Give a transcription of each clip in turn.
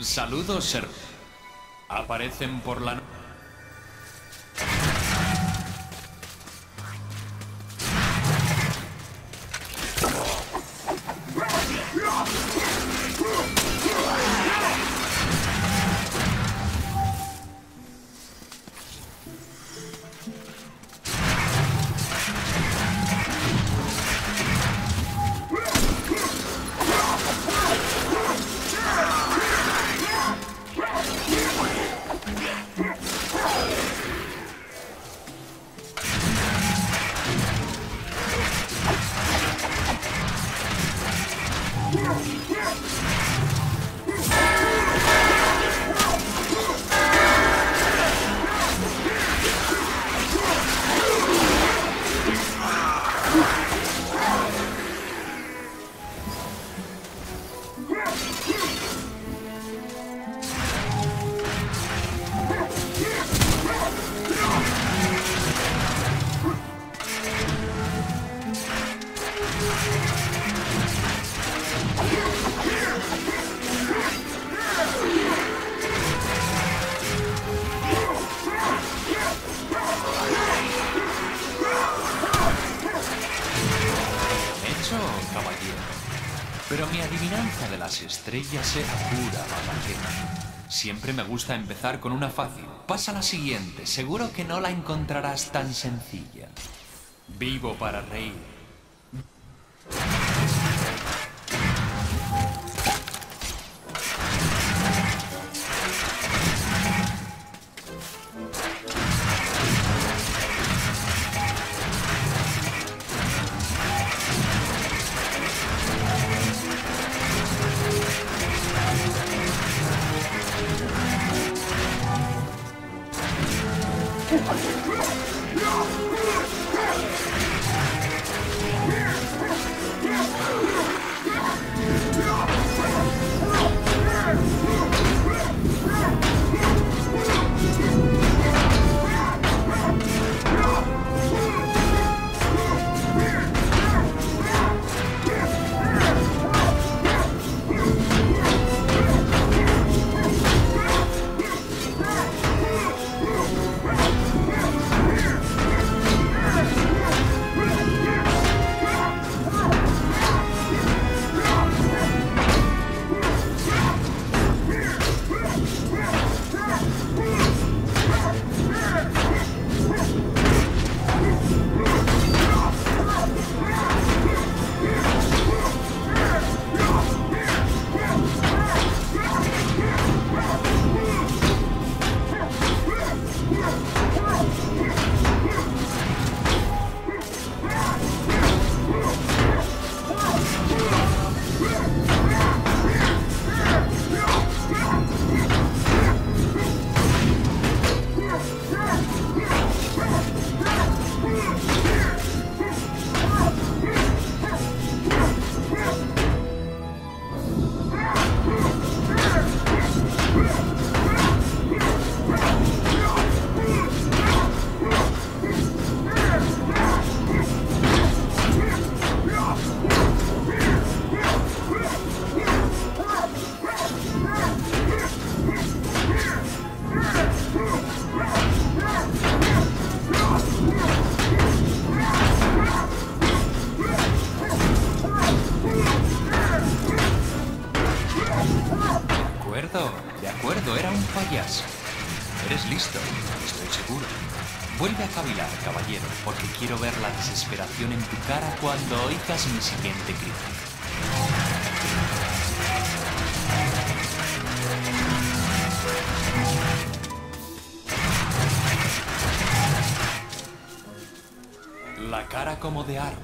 Saludos, hermanos. Aparecen por la noche. Estrellas era pura balacera. Siempre me gusta empezar con una fácil. Pasa a la siguiente, seguro que no la encontrarás tan sencilla. Vivo para reír. Eres listo, estoy seguro. Vuelve a cavilar, caballero, porque quiero ver la desesperación en tu cara cuando oigas mi siguiente grito. La cara como de árbol.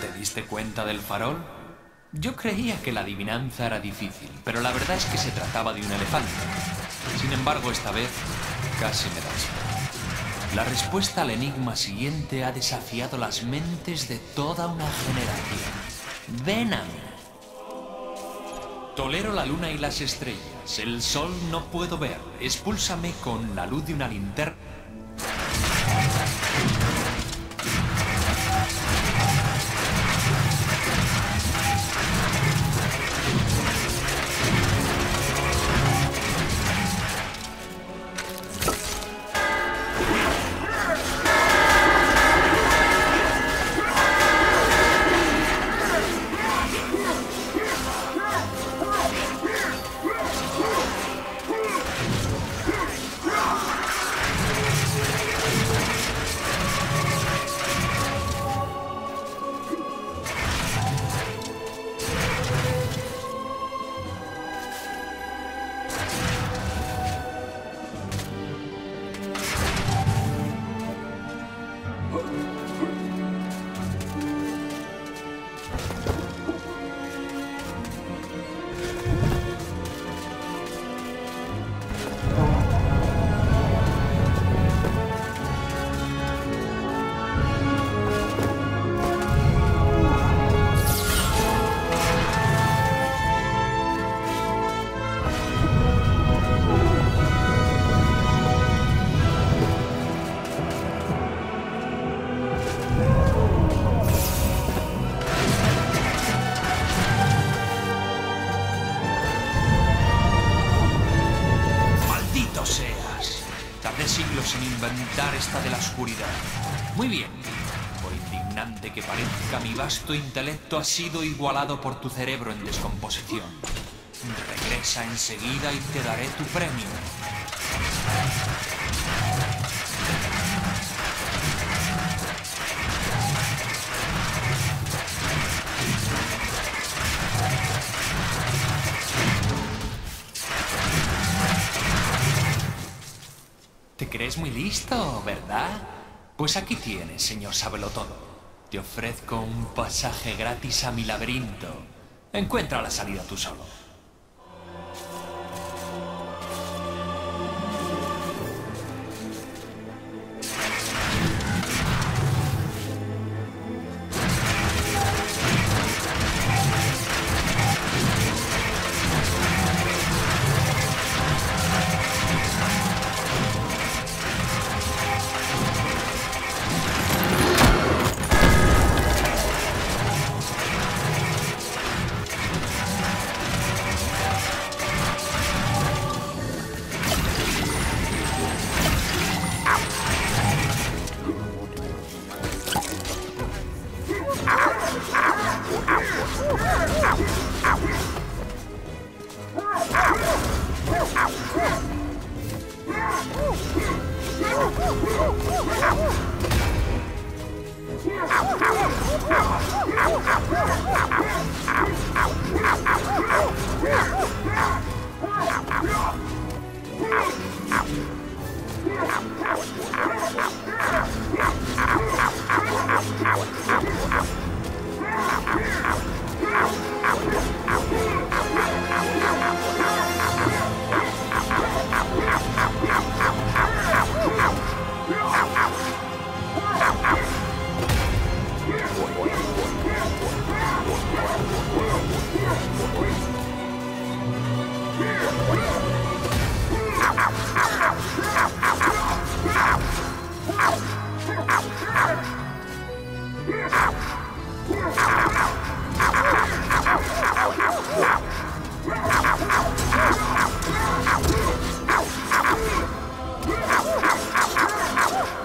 ¿Te diste cuenta del farol? Yo creía que la adivinanza era difícil, pero la verdad es que se trataba de un elefante. Sin embargo, esta vez casi me das. La respuesta al enigma siguiente ha desafiado las mentes de toda una generación. ¡Venom! Tolero la luna y las estrellas. El sol no puedo ver. Expúlsame con la luz de una linterna. Siglos sin inventar esta de la oscuridad. Muy bien. Por indignante que parezca, mi vasto intelecto ha sido igualado por tu cerebro en descomposición. Regresa enseguida y te daré tu premio. Te crees muy listo, ¿verdad? Pues aquí tienes, señor Sabelotodo. Te ofrezco un pasaje gratis a mi laberinto. Encuentra la salida tú solo. Ow!